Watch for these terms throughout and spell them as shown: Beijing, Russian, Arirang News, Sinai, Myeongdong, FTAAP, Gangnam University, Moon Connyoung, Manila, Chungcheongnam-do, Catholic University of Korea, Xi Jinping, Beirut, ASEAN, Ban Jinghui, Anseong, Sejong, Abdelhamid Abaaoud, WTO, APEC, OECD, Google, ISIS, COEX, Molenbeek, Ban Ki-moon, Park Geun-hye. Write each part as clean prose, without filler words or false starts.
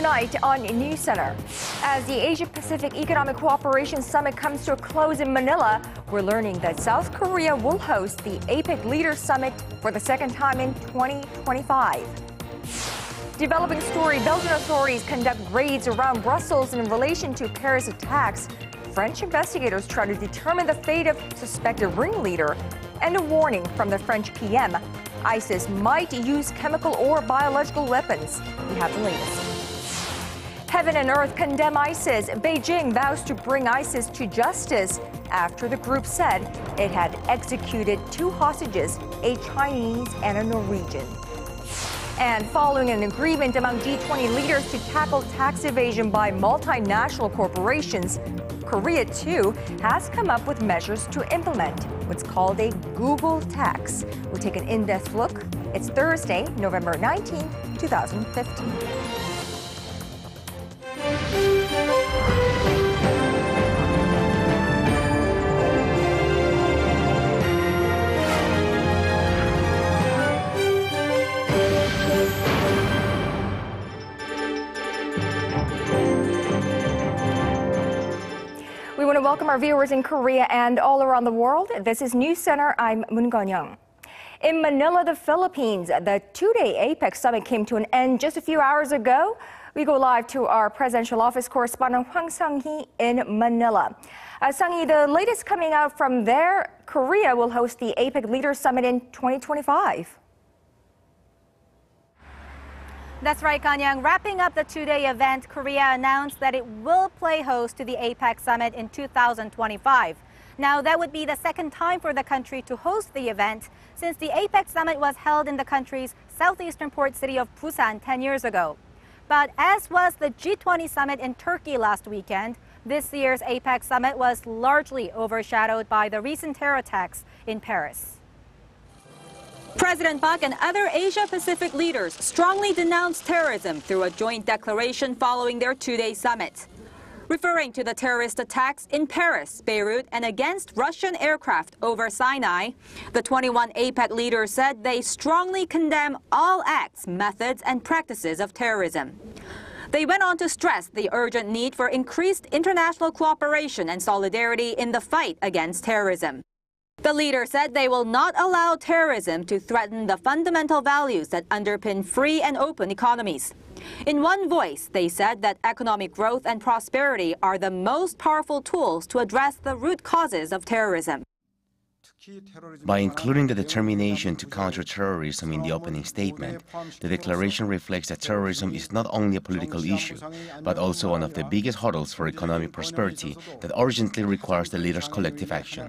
tonight on News Center. As the Asia-Pacific Economic Cooperation Summit comes to a close in Manila, we're learning that South Korea will host the APEC Leaders Summit for the second time in 2025. Developing story, Belgian authorities conduct raids around Brussels in relation to Paris attacks. French investigators try to determine the fate of suspected ringleader. And a warning from the French PM. ISIS might use chemical or biological weapons. We have the latest. Heaven and earth condemn ISIS. Beijing vows to bring ISIS to justice after the group said it had executed two hostages, a Chinese and a Norwegian. And following an agreement among G20 leaders to tackle tax evasion by multinational corporations, Korea, too, has come up with measures to implement what's called a Google tax. We'll take an in-depth look. It's Thursday, November 19, 2015. Welcome our viewers in Korea and all around the world. This is News Center. I'm Moon Connyoung. In Manila, the Philippines, the two-day APEC summit came to an end just a few hours ago. We go live to our presidential office correspondent Hwang Sung-hee in Manila. Sung-hee, the latest coming out from there, Korea will host the APEC Leaders Summit in 2025. That's right, Kanyang. Wrapping up the two-day event, Korea announced that it will play host to the APEC summit in 2025. Now, that would be the second time for the country to host the event since the APEC summit was held in the country's southeastern port city of Busan 10 years ago. But as was the G20 summit in Turkey last weekend, this year's APEC summit was largely overshadowed by the recent terror attacks in Paris. President Park and other Asia-Pacific leaders strongly denounced terrorism through a joint declaration following their two-day summit. Referring to the terrorist attacks in Paris, Beirut, and against Russian aircraft over Sinai, the 21 APEC leaders said they strongly condemn all acts, methods, and practices of terrorism. They went on to stress the urgent need for increased international cooperation and solidarity in the fight against terrorism. The leader said they will not allow terrorism to threaten the fundamental values that underpin free and open economies. In one voice, they said that economic growth and prosperity are the most powerful tools to address the root causes of terrorism. By including the determination to counter terrorism in the opening statement, the declaration reflects that terrorism is not only a political issue, but also one of the biggest hurdles for economic prosperity that urgently requires the leaders' collective action.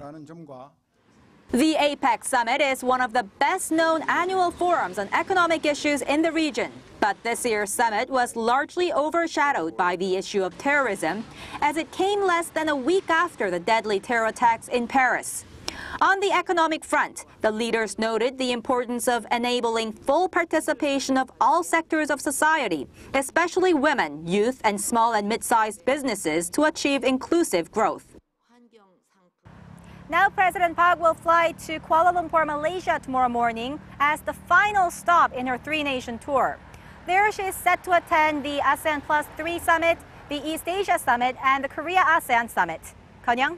The APEC summit is one of the best-known annual forums on economic issues in the region. But this year's summit was largely overshadowed by the issue of terrorism, as it came less than a week after the deadly terror attacks in Paris. On the economic front, the leaders noted the importance of enabling full participation of all sectors of society, especially women, youth, and small and mid-sized businesses to achieve inclusive growth. Now President Park will fly to Kuala Lumpur, Malaysia tomorrow morning as the final stop in her three-nation tour. There she is set to attend the ASEAN Plus 3 Summit, the East Asia Summit, and the Korea-ASEAN Summit. Konyang?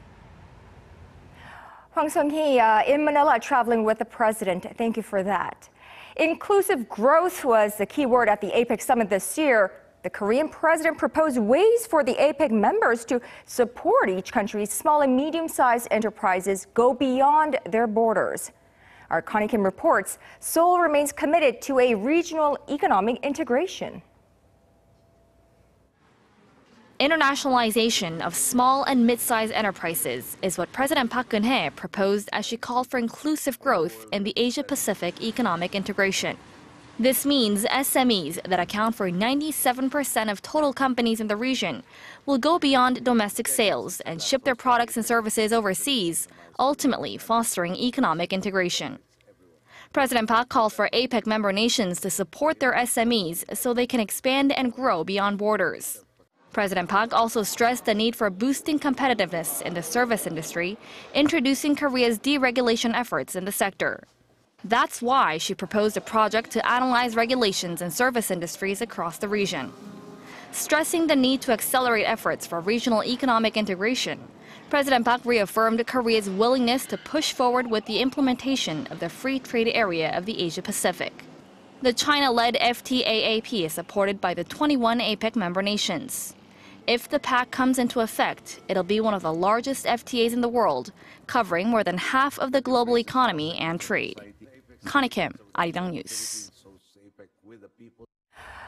Hwang Sung-hee in Manila traveling with the president. Thank you for that. Inclusive growth was the key word at the APEC Summit this year. The Korean president proposed ways for the APEC members to support each country's small and medium-sized enterprises go beyond their borders. Our Connie Kim reports Seoul remains committed to a regional economic integration. Internationalization of small and mid-sized enterprises is what President Park Geun-hye proposed as she called for inclusive growth in the Asia-Pacific economic integration. This means SMEs that account for 97% of total companies in the region will go beyond domestic sales and ship their products and services overseas, ultimately fostering economic integration. President Park called for APEC member nations to support their SMEs so they can expand and grow beyond borders. President Park also stressed the need for boosting competitiveness in the service industry, introducing Korea's deregulation efforts in the sector. That's why she proposed a project to analyze regulations in service industries across the region. stressing the need to accelerate efforts for regional economic integration. President Park reaffirmed Korea's willingness to push forward with the implementation of the Free Trade Area of the Asia-Pacific. The China-led FTAAP is supported by the 21 APEC member nations. If the pact comes into effect, it'll be one of the largest FTAs in the world, covering more than half of the global economy and trade. Connie Kim, Arirang News.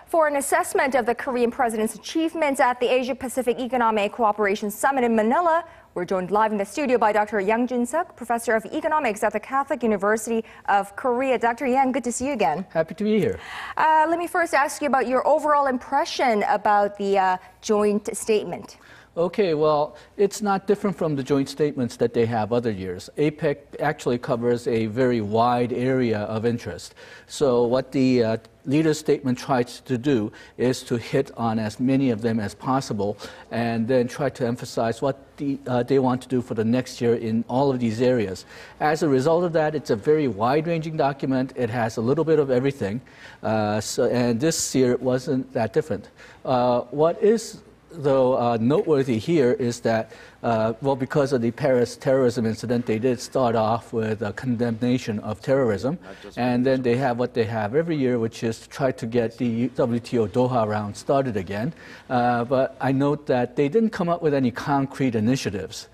For an assessment of the Korean president's achievements at the Asia-Pacific Economic Cooperation Summit in Manila, we're joined live in the studio by Dr. Yang Jun-seok, professor of economics at the Catholic University of Korea. Dr. Yang, good to see you again. Happy to be here. Let me first ask you about your overall impression about the joint statement. Okay, well, it's not different from the joint statements that they have other years. APEC actually covers a very wide area of interest. So what the leader's statement tries to do is to hit on as many of them as possible and then try to emphasize what they want to do for the next year in all of these areas. As a result of that, it's a very wide-ranging document. It has a little bit of everything. And this year it wasn't that different. What is though noteworthy here is that, well, because of the Paris terrorism incident, they did start off with a condemnation of terrorism, and then they have what they have every year, which is to try to get the WTO Doha round started again. But I note that they didn't come up with any concrete initiatives.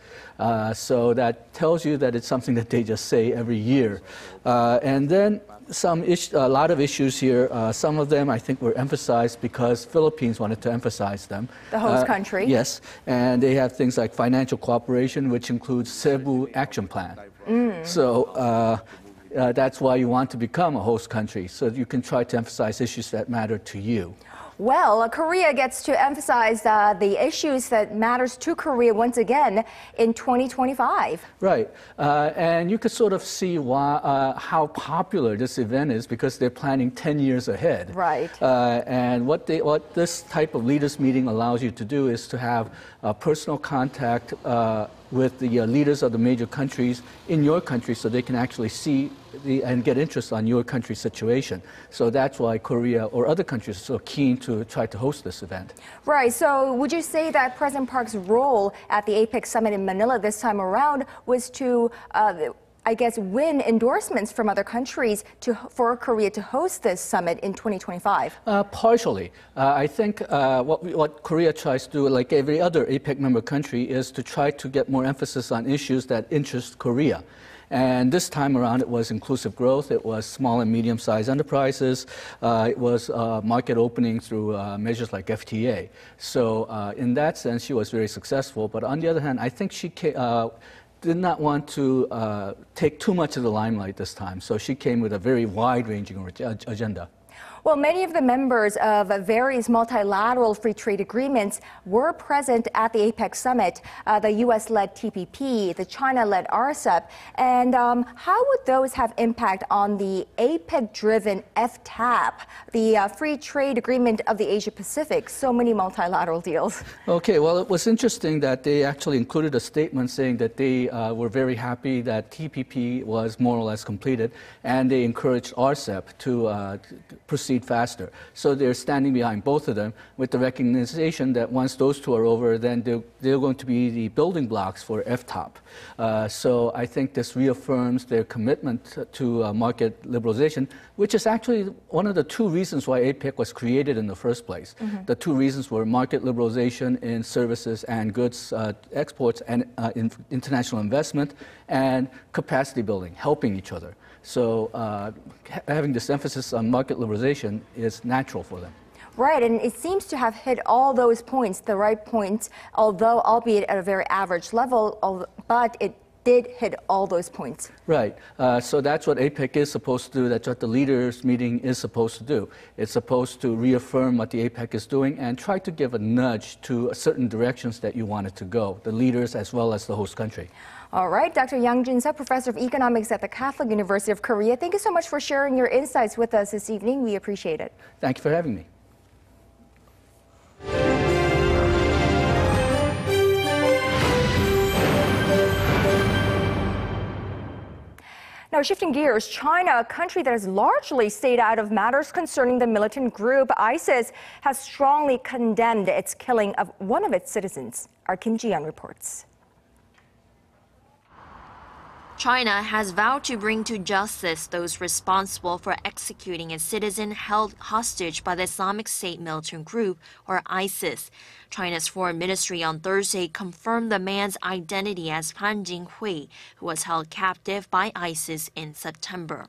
So that tells you that it's something that they just say every year. And then a lot of issues here. Some of them I think were emphasized because Philippines wanted to emphasize them. The host country. Yes. And they have things like financial cooperation, which includes Cebu Action Plan. Mm. So that's why you want to become a host country, so you can try to emphasize issues that matter to you. Well, Korea gets to emphasize the issues that matters to Korea once again in 2025. Right. And you could sort of see why, how popular this event is because they're planning 10 years ahead. Right. And what this type of leaders meeting allows you to do is to have personal contact with the leaders of the major countries in your country so they can actually see and get interest on your country's situation. So that's why Korea or other countries are so keen to try to host this event. Right. So would you say that President Park's role at the APEC summit in Manila this time around was to, I guess, win endorsements from other countries for Korea to host this summit in 2025? Partially. I think what Korea tries to do, like every other APEC member country, is to try to get more emphasis on issues that interest Korea. And this time around, it was inclusive growth, it was small and medium-sized enterprises, it was market opening through measures like FTA. So in that sense, she was very successful. But on the other hand, I think she did not want to take too much of the limelight this time. So she came with a very wide-ranging agenda. Well, many of the members of various multilateral free trade agreements were present at the APEC summit, the U.S.-led TPP, the China-led RCEP, and how would those have impact on the APEC-driven FTAAP, the free trade agreement of the Asia-Pacific? So many multilateral deals. Okay, well, it was interesting that they actually included a statement saying that they were very happy that TPP was more or less completed, and they encouraged RCEP to proceed faster. So they're standing behind both of them with the recognition that once those two are over, then they're going to be the building blocks for FTAAP. So I think this reaffirms their commitment to market liberalization, which is actually one of the two reasons why APEC was created in the first place. Mm-hmm. The two reasons were market liberalization in services and goods exports and international investment and capacity building, helping each other. So having this emphasis on market liberalization is natural for them. Right, and it seems to have hit all those points, the right points, although albeit at a very average level, but it did hit all those points. Right. So that's what APEC is supposed to do. That's what the leaders' meeting is supposed to do. It's supposed to reaffirm what the APEC is doing and try to give a nudge to certain directions that you want it to go, the leaders as well as the host country. All right, Dr. Yang Jun-seok, professor of economics at the Catholic University of Korea. Thank you so much for sharing your insights with us this evening. We appreciate it. Thank you for having me. Now, shifting gears, China, a country that has largely stayed out of matters concerning the militant group ISIS, has strongly condemned its killing of one of its citizens. Our Kim Ji-yeon reports. China has vowed to bring to justice those responsible for executing a citizen held hostage by the Islamic State militant group, or ISIS. China's foreign ministry on Thursday confirmed the man's identity as Ban Jinghui, who was held captive by ISIS in September.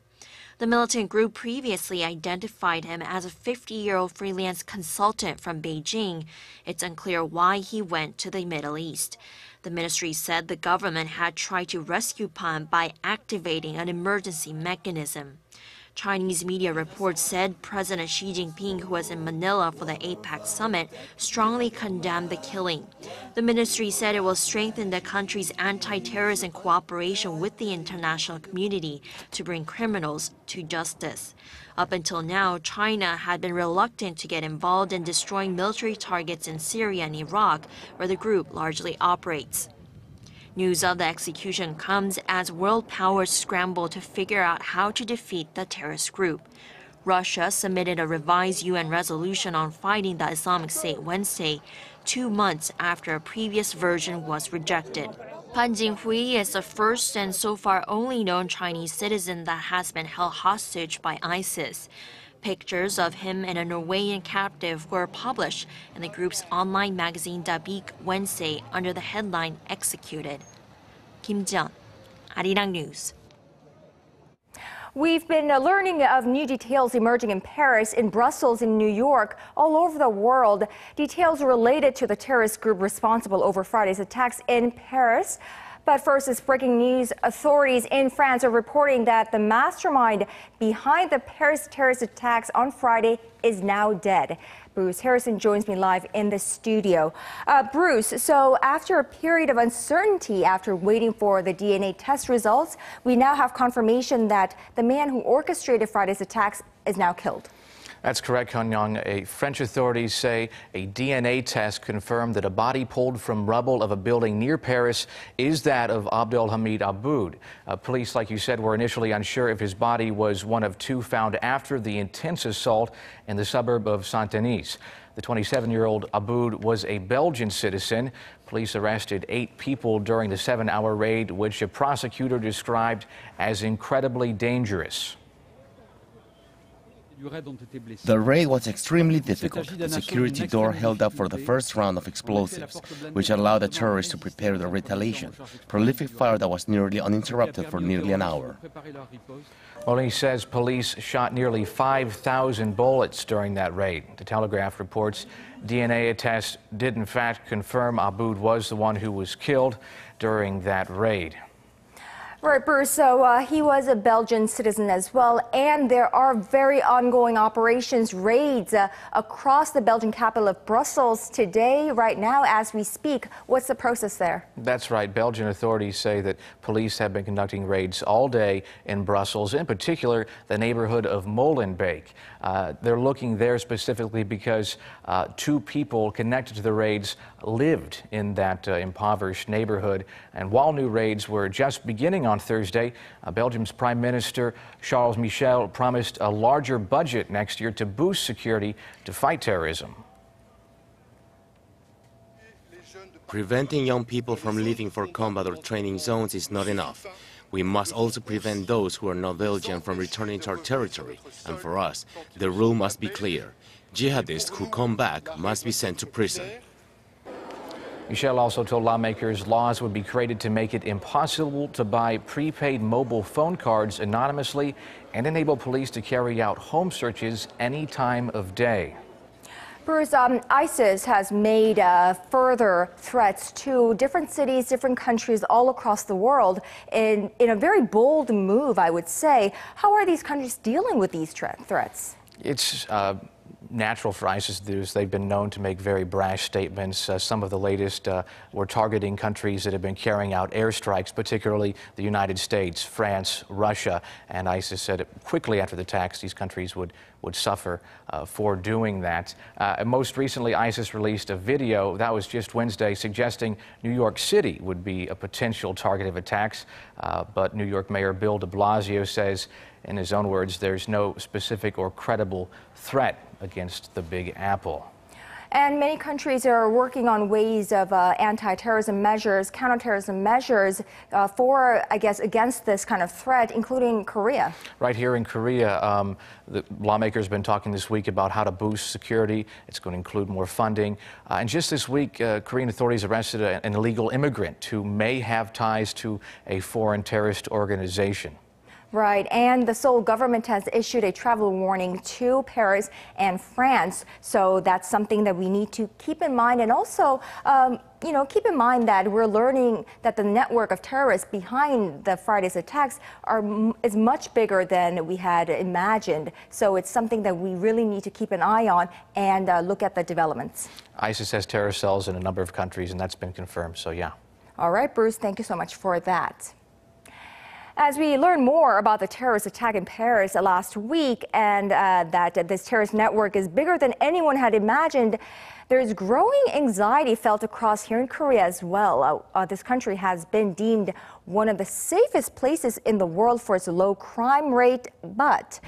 The militant group previously identified him as a 50-year-old freelance consultant from Beijing. It's unclear why he went to the Middle East. The ministry said the government had tried to rescue Pan by activating an emergency mechanism. Chinese media reports said President Xi Jinping, who was in Manila for the APEC summit, strongly condemned the killing. The ministry said it will strengthen the country's anti-terrorism cooperation with the international community to bring criminals to justice. Up until now, China had been reluctant to get involved in destroying military targets in Syria and Iraq, where the group largely operates. News of the execution comes as world powers scramble to figure out how to defeat the terrorist group. Russia submitted a revised UN resolution on fighting the Islamic State Wednesday, 2 months after a previous version was rejected. Ban Jinghui is the first and so far only known Chinese citizen that has been held hostage by ISIS. Pictures of him and a Norwegian captive were published in the group's online magazine Dabiq Wednesday under the headline "Executed." Kim Ji-yeon, Arirang News. We've been learning of new details emerging in Paris, in Brussels, in New York, all over the world. Details related to the terrorist group responsible over Friday's attacks in Paris. But first is breaking news. Authorities in France are reporting that the mastermind behind the Paris terrorist attacks on Friday is now dead. Bruce Harrison joins me live in the studio. Bruce, so after a period of uncertainty after waiting for the DNA test results, we now have confirmation that the man who orchestrated Friday's attacks is now killed. That's correct, Connyoung. French authorities say a DNA test confirmed that a body pulled from rubble of a building near Paris is that of Abdelhamid Abaaoud. Police, like you said, were initially unsure if his body was one of two found after the intense assault in the suburb of Saint-Denis. The 27-year-old Abaaoud was a Belgian citizen. Police arrested 8 people during the 7-hour raid, which a prosecutor described as incredibly dangerous. The raid was extremely difficult. The security door held up for the first round of explosives, which allowed the terrorists to prepare their retaliation. Prolific fire that was nearly uninterrupted for nearly an hour. Well, he says police shot nearly 5,000 bullets during that raid. The Telegraph reports DNA tests did in fact confirm Abaaoud was the one who was killed during that raid. Right, Bruce, so he was a Belgian citizen as well, and there are very ongoing operations, raids across the Belgian capital of Brussels today, right now, as we speak. What's the process there? That's right. Belgian authorities say that police have been conducting raids all day in Brussels, in particular the neighborhood of Molenbeek. They're looking there specifically because 2 people connected to the raids lived in that impoverished neighborhood, and while new raids were just beginning on Thursday, Belgium's Prime Minister Charles Michel promised a larger budget next year to boost security to fight terrorism. Preventing young people from leaving for combat or training zones is not enough. We must also prevent those who are not Belgian from returning to our territory, and for us, the rule must be clear. Jihadists who come back must be sent to prison. Michel also told lawmakers laws would be created to make it impossible to buy prepaid mobile phone cards anonymously and enable police to carry out home searches any time of day. Bruce, ISIS has made further threats to different cities, different countries all across the world in a very bold move, I would say. How are these countries dealing with these threats? It's natural for ISIS to do is they've been known to make very brash statements. Some of the latest were targeting countries that have been carrying out airstrikes, particularly the United States, France, Russia, and ISIS said quickly after the attacks these countries would suffer for doing that. And most recently, ISIS released a video, that was just Wednesday, suggesting New York City would be a potential target of attacks. But New York Mayor Bill de Blasio says, in his own words, there's no specific or credible threat against the Big Apple. And many countries are working on ways of anti-terrorism measures, counterterrorism measures for, I guess, against this kind of threat, including Korea. Right here in Korea, the lawmakers have been talking this week about how to boost security. It's going to include more funding. And just this week, Korean authorities arrested an illegal immigrant who may have ties to a foreign terrorist organization. Right, and the Seoul government has issued a travel warning to Paris and France, so that's something that we need to keep in mind. And also, you know, keep in mind that we're learning that the network of terrorists behind the Friday's attacks is much bigger than we had imagined. So it's something that we really need to keep an eye on and look at the developments. ISIS has terror cells in a number of countries, and that's been confirmed, so yeah. All right, Bruce, thank you so much for that. As we learn more about the terrorist attack in Paris last week and that this terrorist network is bigger than anyone had imagined, there is growing anxiety felt across here in Korea as well. This country has been deemed one of the safest places in the world for its low crime rate, but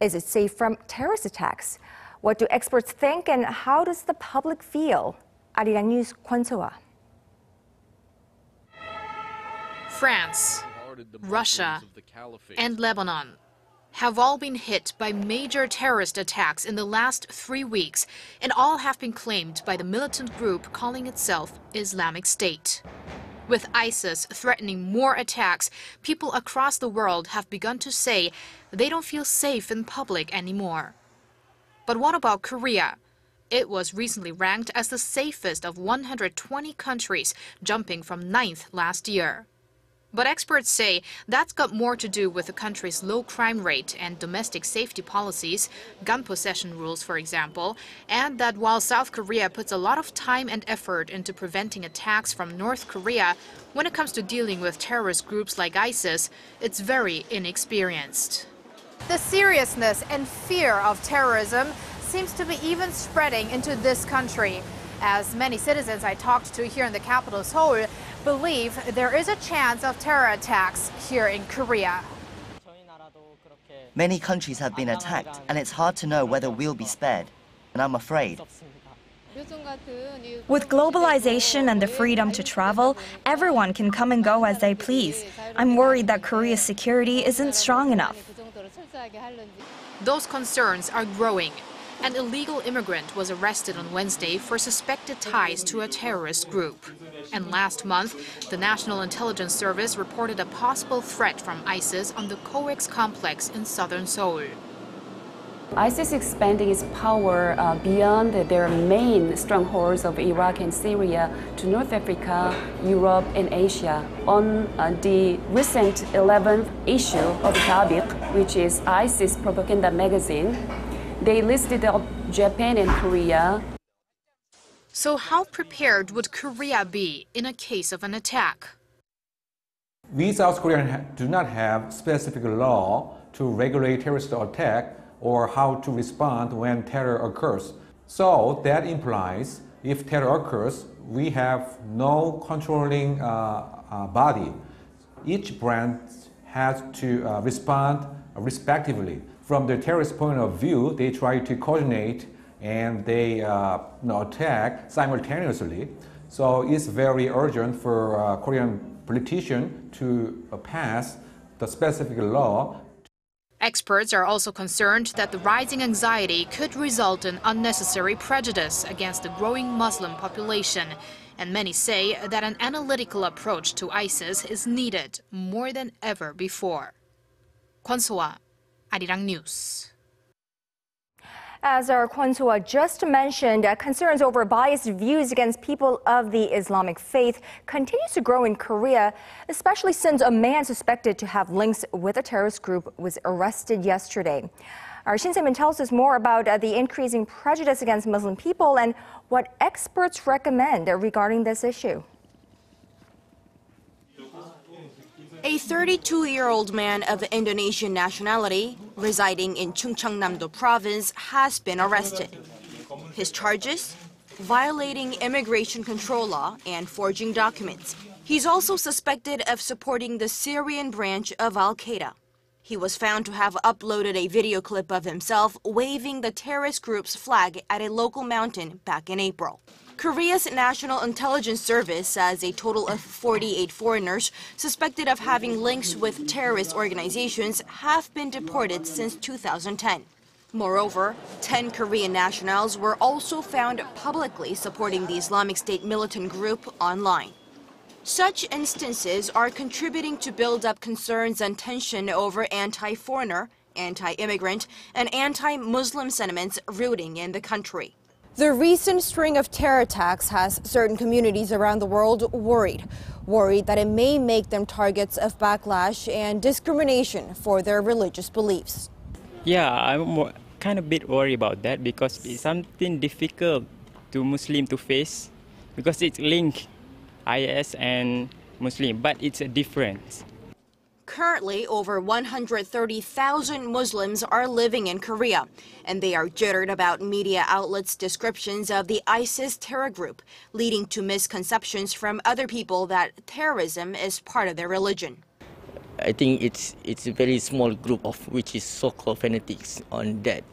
is it safe from terrorist attacks? What do experts think and how does the public feel? Arirang News, Hwang Sung-hee. France, Russia and Lebanon have all been hit by major terrorist attacks in the last 3 weeks, and all have been claimed by the militant group calling itself Islamic State. With ISIS threatening more attacks, people across the world have begun to say they don't feel safe in public anymore. But what about Korea? It was recently ranked as the safest of 120 countries, jumping from 9th last year. But experts say that's got more to do with the country's low crime rate and domestic safety policies, gun possession rules, for example, and that while South Korea puts a lot of time and effort into preventing attacks from North Korea, when it comes to dealing with terrorist groups like ISIS, it's very inexperienced. The seriousness and fear of terrorism seems to be even spreading into this country, as many citizens I talked to here in the capital, Seoul, believe there is a chance of terror attacks here in Korea. Many countries have been attacked, and it's hard to know whether we'll be spared, and I'm afraid. With globalization and the freedom to travel, everyone can come and go as they please. I'm worried that Korea's security isn't strong enough. Those concerns are growing. An illegal immigrant was arrested on Wednesday for suspected ties to a terrorist group. And last month, the National Intelligence Service reported a possible threat from ISIS on the COEX complex in southern Seoul. ISIS is expanding its power beyond their main strongholds of Iraq and Syria to North Africa, Europe and Asia. On the recent 11th issue of Dabiq, which is ISIS propaganda magazine, they listed Japan and Korea. So how prepared would Korea be in a case of an attack? We South Koreans do not have specific law to regulate terrorist attack or how to respond when terror occurs. So that implies if terror occurs, we have no controlling body. Each branch has to respond respectively. From the terrorist point of view, they try to coordinate and they attack simultaneously. So it's very urgent for Korean politicians to pass the specific law. Experts are also concerned that the rising anxiety could result in unnecessary prejudice against the growing Muslim population. And many say that an analytical approach to ISIS is needed more than ever before. Hwang Sung-hee, Arirang News. As our Hwang Sung-hee just mentioned, concerns over biased views against people of the Islamic faith continues to grow in Korea, especially since a man suspected to have links with a terrorist group was arrested yesterday. Shin Se-min tells us more about the increasing prejudice against Muslim people and what experts recommend regarding this issue. A 32-year-old man of Indonesian nationality residing in Chungcheongnam-do province has been arrested. His charges? Violating immigration control law and forging documents. He's also suspected of supporting the Syrian branch of al-Qaeda. He was found to have uploaded a video clip of himself waving the terrorist group's flag at a local mountain back in April. Korea's National Intelligence Service says a total of 48 foreigners suspected of having links with terrorist organizations have been deported since 2010. Moreover, 10 Korean nationals were also found publicly supporting the Islamic State militant group online. Such instances are contributing to build up concerns and tension over anti-foreigner, anti-immigrant, and anti-Muslim sentiments rooting in the country. The recent string of terror attacks has certain communities around the world worried that it may make them targets of backlash and discrimination for their religious beliefs. Yeah, I'm kind of a bit worried about that because it's something difficult to Muslim to face because it's linked IS and Muslim, but it's a difference. Currently, over 130,000 Muslims are living in Korea, and they are jittered about media outlets' descriptions of the ISIS terror group, leading to misconceptions from other people that terrorism is part of their religion. I think it's a very small group of which is so-called fanatics on that,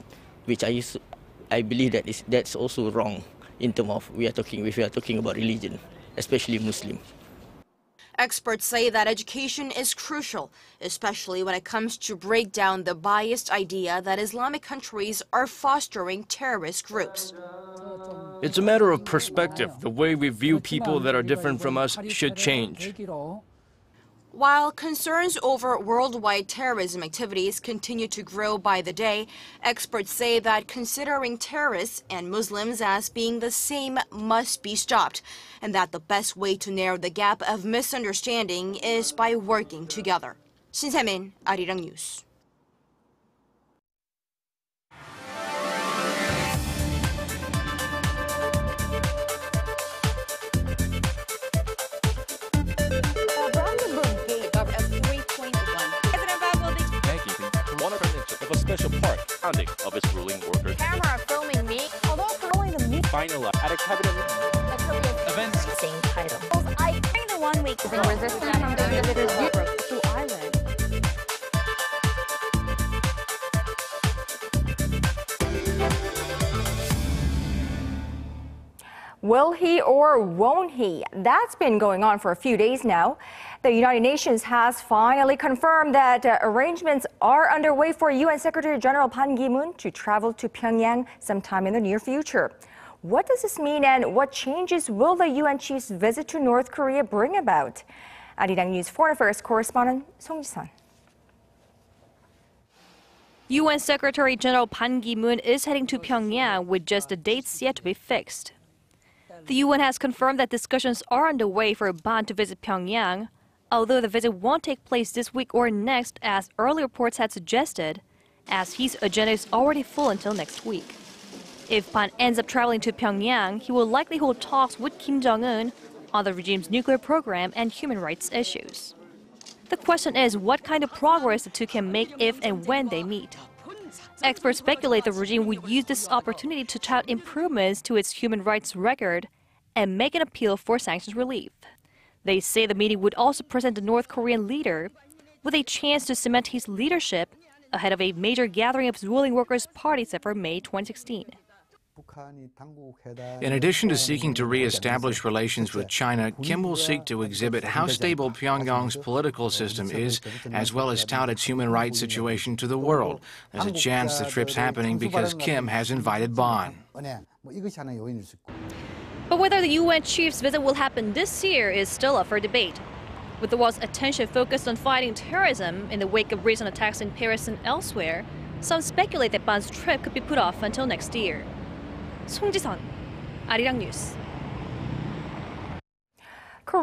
which I believe that that's also wrong in terms of if we are talking about religion, especially Muslim. Experts say that education is crucial, especially when it comes to break down the biased idea that Islamic countries are fostering terrorist groups. It's a matter of perspective. The way we view people that are different from us should change. While concerns over worldwide terrorism activities continue to grow by the day, experts say that considering terrorists and Muslims as being the same must be stopped, and that the best way to narrow the gap of misunderstanding is by working together. Shin Se-min, Arirang News. Special part founding of its ruling worker. Camera filming me. Although following the meeting. Final at a cabinet. A career events. Same title. I kind of 1 week in resistance from the visitors to Ireland. Will he or won't he? That's been going on for a few days now. The United Nations has finally confirmed that arrangements are underway for UN Secretary General Ban Ki-moon to travel to Pyongyang sometime in the near future. What does this mean and what changes will the UN chief's visit to North Korea bring about? Arirang News Foreign Affairs correspondent Song Ji-sun. UN Secretary General Ban Ki-moon is heading to Pyongyang with just the dates yet to be fixed. The UN has confirmed that discussions are underway for Ban to visit Pyongyang, although the visit won't take place this week or next, as early reports had suggested, as his agenda is already full until next week. If Ban ends up traveling to Pyongyang, he will likely hold talks with Kim Jong-un on the regime's nuclear program and human rights issues. The question is what kind of progress the two can make if and when they meet. Experts speculate the regime would use this opportunity to tout improvements to its human rights record and make an appeal for sanctions relief. They say the meeting would also present the North Korean leader with a chance to cement his leadership ahead of a major gathering of ruling workers' party set for May 2016. In addition to seeking to re-establish relations with China, Kim will seek to exhibit how stable Pyongyang's political system is, as well as tout its human rights situation to the world. There's a chance the trip's happening because Kim has invited Ban. But whether the UN chief's visit will happen this year is still up for debate. With the world's attention focused on fighting terrorism in the wake of recent attacks in Paris and elsewhere, some speculate that Ban's trip could be put off until next year. Song Ji-sun, Arirang News.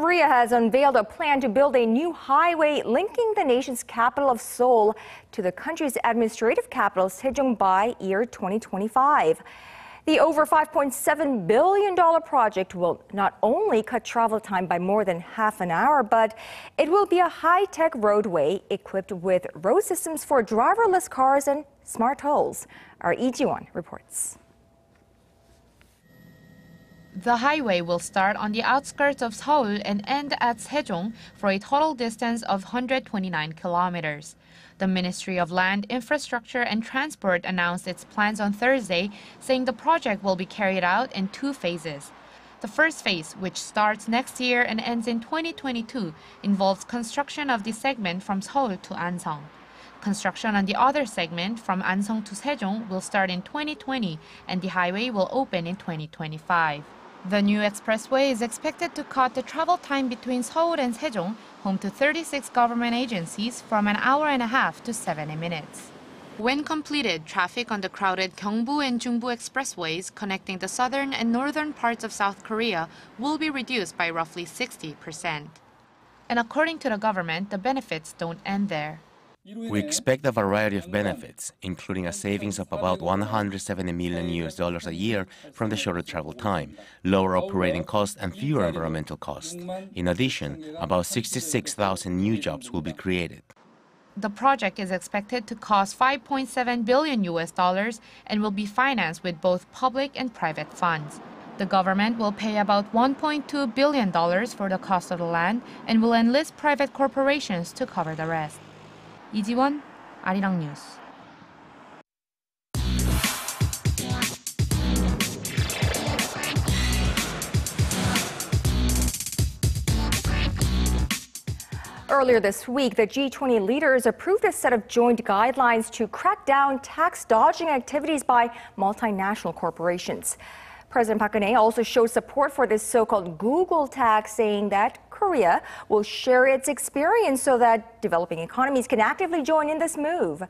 Korea has unveiled a plan to build a new highway linking the nation's capital of Seoul to the country's administrative capital, Sejong, by year 2025. The over $5.7 billion project will not only cut travel time by more than half an hour, but it will be a high-tech roadway equipped with road systems for driverless cars and smart tolls. Our Lee Ji-won reports. The highway will start on the outskirts of Seoul and end at Sejong for a total distance of 129 kilometers. The Ministry of Land, Infrastructure and Transport announced its plans on Thursday, saying the project will be carried out in two phases. The first phase, which starts next year and ends in 2022, involves construction of the segment from Seoul to Anseong. Construction on the other segment from Anseong to Sejong will start in 2020, and the highway will open in 2025. The new expressway is expected to cut the travel time between Seoul and Sejong, home to 36 government agencies, from an hour and a half to 70 minutes. When completed, traffic on the crowded Gyeongbu and Jungbu expressways connecting the southern and northern parts of South Korea will be reduced by roughly 60%. And according to the government, the benefits don't end there. We expect a variety of benefits, including a savings of about $170 million a year from the shorter travel time, lower operating costs, and fewer environmental costs. In addition, about 66,000 new jobs will be created. The project is expected to cost $5.7 billion and will be financed with both public and private funds. The government will pay about $1.2 billion for the cost of the land and will enlist private corporations to cover the rest. Lee Ji-won, Arirang News. Earlier this week, the G20 leaders approved a set of joint guidelines to crack down tax dodging activities by multinational corporations. President Park Geun-hye also showed support for this so-called Google tax, saying that Korea will share its experience so that developing economies can actively join in this move.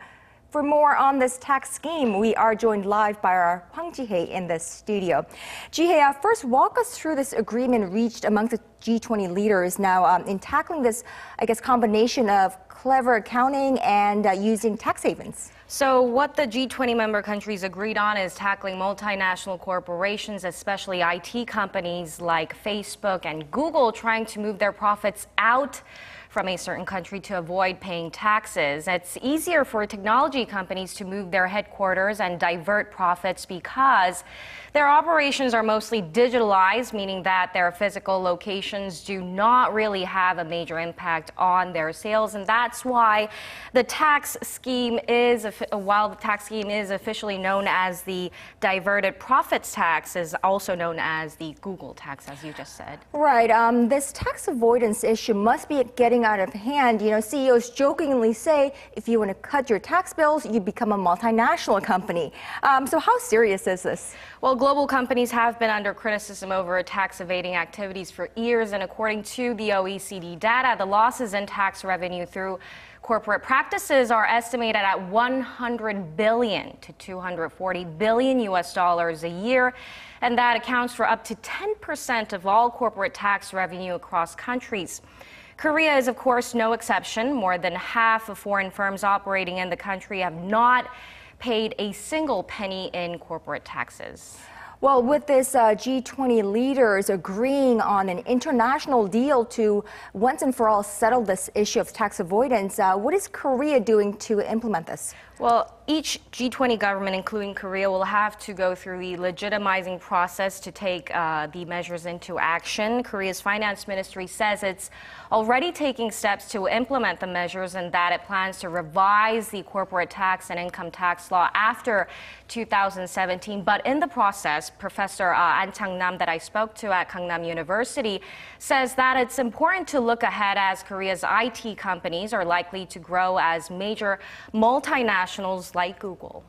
For more on this tax scheme, we are joined live by our Hwang Ji-hye in the studio. Ji-hye, first walk us through this agreement reached among the G20 leaders now in tackling this, combination of clever accounting and using tax havens. So what the G20 member countries agreed on is tackling multinational corporations, especially IT companies like Facebook and Google, trying to move their profits out from a certain country to avoid paying taxes. It's easier for technology companies to move their headquarters and divert profits because their operations are mostly digitalized, meaning that their physical locations do not really have a major impact on their sales. And that's why the tax scheme is, while the tax scheme is officially known as the diverted profits tax, is also known as the Google tax, as you just said. Right. This tax avoidance issue must be getting out of hand. You know, CEOs jokingly say if you want to cut your tax bills, you become a multinational company. So how serious is this? Well, global companies have been under criticism over tax evading activities for years, and according to the OECD data, the losses in tax revenue through corporate practices are estimated at $100 billion to $240 billion US dollars a year, and that accounts for up to 10% of all corporate tax revenue across countries. Korea is, of course, no exception. More than half of foreign firms operating in the country have not paid a single penny in corporate taxes. Well, with this G20 leaders agreeing on an international deal to once and for all settle this issue of tax avoidance, what is Korea doing to implement this? Well, each G20 government, including Korea, will have to go through the legitimizing process to take the measures into action. Korea's finance ministry says it's already taking steps to implement the measures and that it plans to revise the corporate tax and income tax law after 2017. But in the process, Professor An Chang-nam that I spoke to at Gangnam University says that it's important to look ahead, as Korea's IT companies are likely to grow as major multinationals like Google.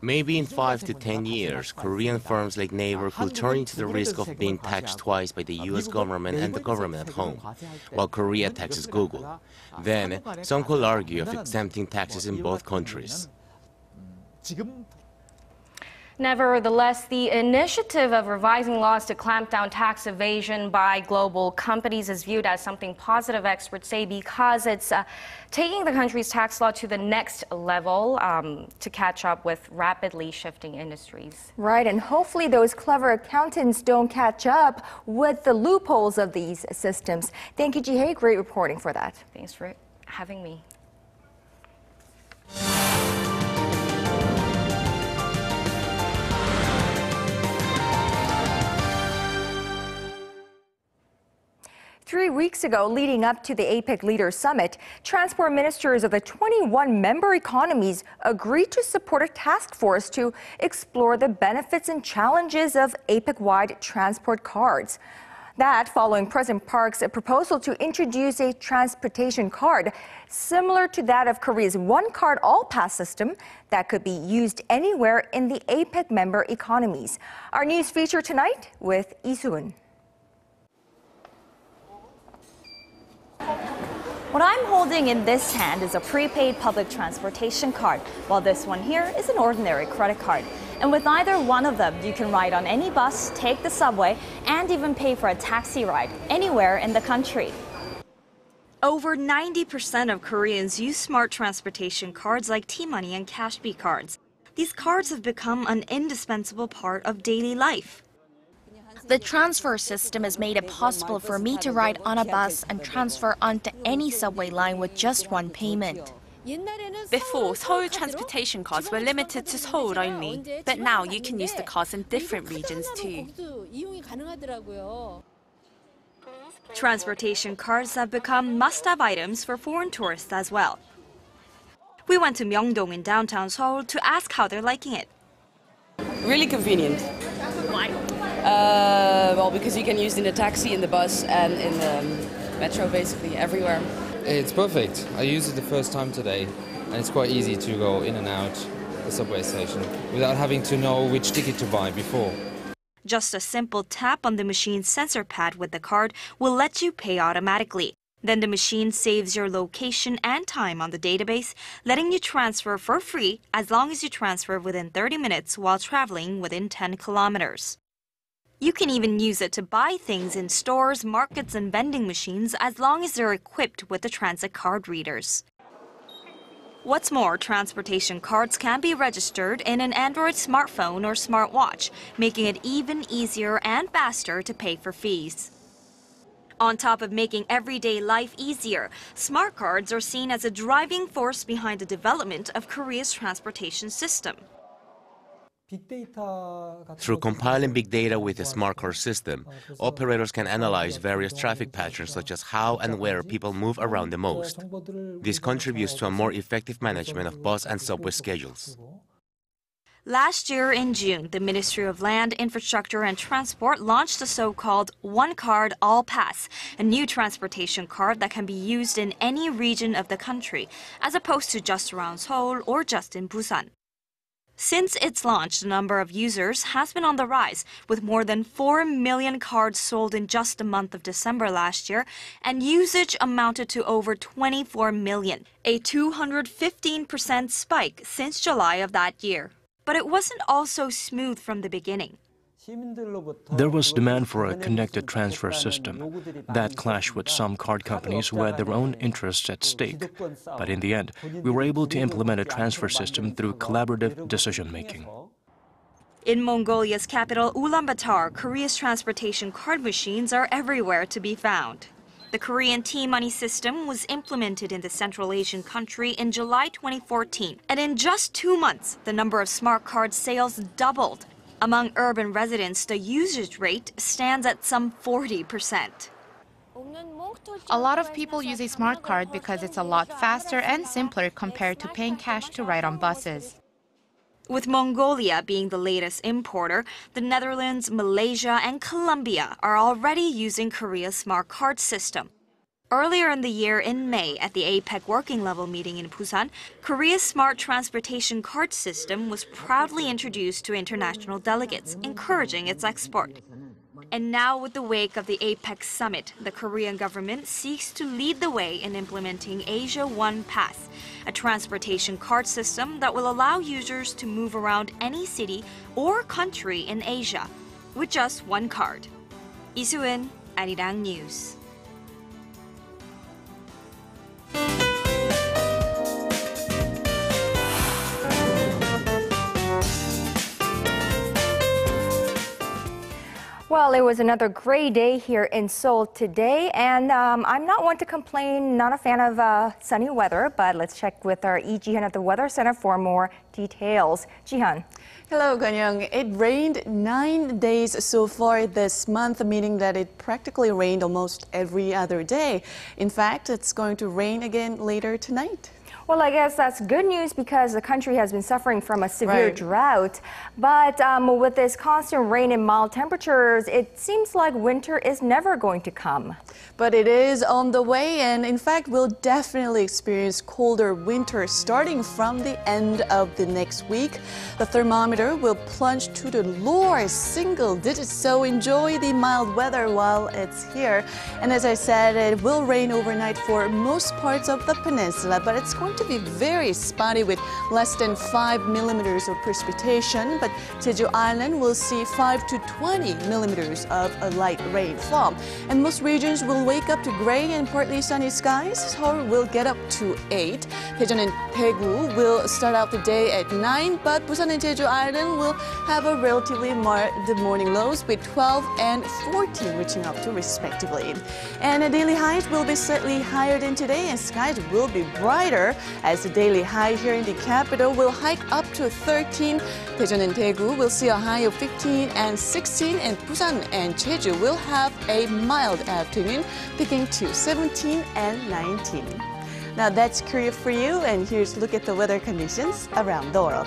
Maybe in 5 to 10 years, Korean firms like Naver could turn into the risk of being taxed twice by the US government and the government at home, while Korea taxes Google. Then, some could argue of exempting taxes in both countries. Nevertheless, the initiative of revising laws to clamp down tax evasion by global companies is viewed as something positive, experts say, because it's taking the country's tax law to the next level to catch up with rapidly shifting industries. Right, and hopefully those clever accountants don't catch up with the loopholes of these systems. Thank you, Ji-hye. Great reporting for that. Thanks for having me.3 weeks ago, leading up to the APEC Leaders Summit, transport ministers of the 21 member economies agreed to support a task force to explore the benefits and challenges of APEC-wide transport cards. That following President Park's proposal to introduce a transportation card similar to that of Korea's one-card all-pass system that could be used anywhere in the APEC member economies. Our news feature tonight with Lee Soo-eun. What I'm holding in this hand is a prepaid public transportation card, while this one here is an ordinary credit card. And with either one of them, you can ride on any bus, take the subway, and even pay for a taxi ride anywhere in the country. Over 90% of Koreans use smart transportation cards like T-money and Cashb cards. These cards have become an indispensable part of daily life. The transfer system has made it possible for me to ride on a bus and transfer onto any subway line with just one payment. Before, Seoul transportation cards were limited to Seoul only, but now you can use the cards in different regions too. Transportation cards have become must-have items for foreign tourists as well. We went to Myeongdong in downtown Seoul to ask how they're liking it. Really convenient. Why? Well, because you can use it in the taxi, in the bus, and in the metro, basically, everywhere. It's perfect. I used it the first time today, and it's quite easy to go in and out the subway station without having to know which ticket to buy before. Just a simple tap on the machine's sensor pad with the card will let you pay automatically. Then the machine saves your location and time on the database, letting you transfer for free as long as you transfer within 30 minutes while traveling within 10 kilometers. You can even use it to buy things in stores, markets, and vending machines as long as they're equipped with the transit card readers. What's more, transportation cards can be registered in an Android smartphone or smartwatch, making it even easier and faster to pay for fees. On top of making everyday life easier, smart cards are seen as a driving force behind the development of Korea's transportation system. Through compiling big data with a smart card system, operators can analyze various traffic patterns such as how and where people move around the most. This contributes to a more effective management of bus and subway schedules. Last year in June, the Ministry of Land, Infrastructure and Transport launched the so-called one-card all-pass, a new transportation card that can be used in any region of the country, as opposed to just around Seoul or just in Busan. Since its launch, the number of users has been on the rise, with more than 4 million cards sold in just the month of December last year, and usage amounted to over 24 million, a 215% spike since July of that year. But it wasn't all so smooth from the beginning. There was demand for a connected transfer system. That clashed with some card companies who had their own interests at stake. But in the end, we were able to implement a transfer system through collaborative decision-making. In Mongolia's capital, Ulaanbaatar, Korea's transportation card machines are everywhere to be found. The Korean T-money system was implemented in the Central Asian country in July 2014. And in just 2 months, the number of smart card sales doubled. Among urban residents, the usage rate stands at some 40%. A lot of people use a smart card because it's a lot faster and simpler compared to paying cash to ride on buses. With Mongolia being the latest importer, the Netherlands, Malaysia, and Colombia are already using Korea's smart card system. Earlier in the year, in May, at the APEC working level meeting in Busan, Korea's smart transportation card system was proudly introduced to international delegates, encouraging its export. And now, with the wake of the APEC summit, the Korean government seeks to lead the way in implementing Asia One Pass, a transportation card system that will allow users to move around any city or country in Asia with just one card. Lee Soo-eun, Arirang News. Well, it was another gray day here in Seoul today, and I'm not one to complain, not a fan of sunny weather, but let's check with our Lee Ji-hyun at the Weather Center for more details. Ji-hyun. Hello, Connyoung. It rained 9 days so far this month, meaning that it practically rained almost every other day. In fact, it's going to rain again later tonight. Well, I guess that's good news because the country has been suffering from a severe drought. But with this constant rain and mild temperatures, it seems like winter is never going to come. But it is on the way, and in fact, we'll definitely experience colder winter starting from the end of the next week. The thermometer will plunge to the lower single digits, so enjoy the mild weather while it's here. And as I said, it will rain overnight for most parts of the peninsula, but it's going to be very spotty with less than 5 millimeters of precipitation, but Jeju Island will see 5 to 20 millimeters of a light rainfall. And most regions will wake up to gray and partly sunny skies. Seoul will get up to 8. Daejeon and Daegu will start out the day at 9, but Busan and Jeju Island will have a relatively mild morning lows with 12 and 14 reaching up to respectively. And the daily highs will be slightly higher than today, and skies will be brighter, as the daily high here in the capital will hike up to 13. Daejeon and Daegu will see a high of 15 and 16, and Busan and Jeju will have a mild afternoon, peaking to 17 and 19. Now that's Korea for you, and here's a look at the weather conditions around the world.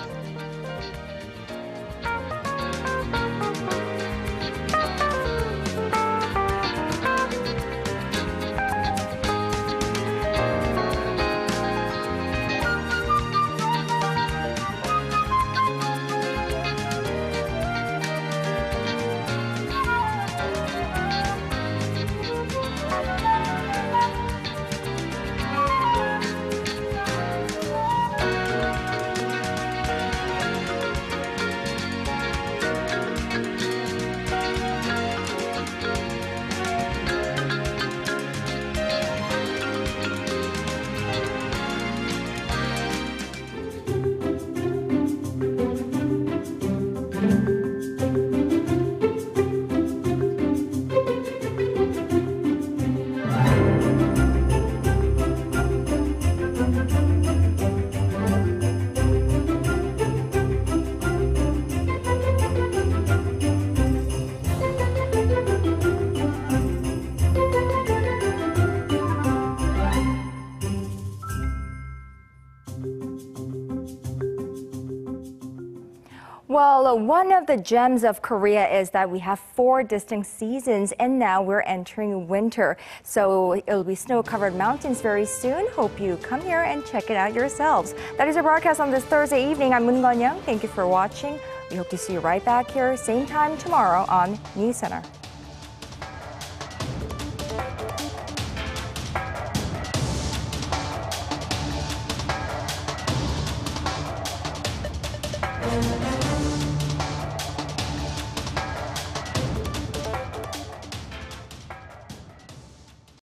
Well, one of the gems of Korea is that we have 4 distinct seasons, and now we're entering winter. So it'll be snow-covered mountains very soon. Hope you come here and check it out yourselves. That is our broadcast on this Thursday evening. I'm Moon Connyoung. Thank you for watching. We hope to see you right back here, same time tomorrow on News Center.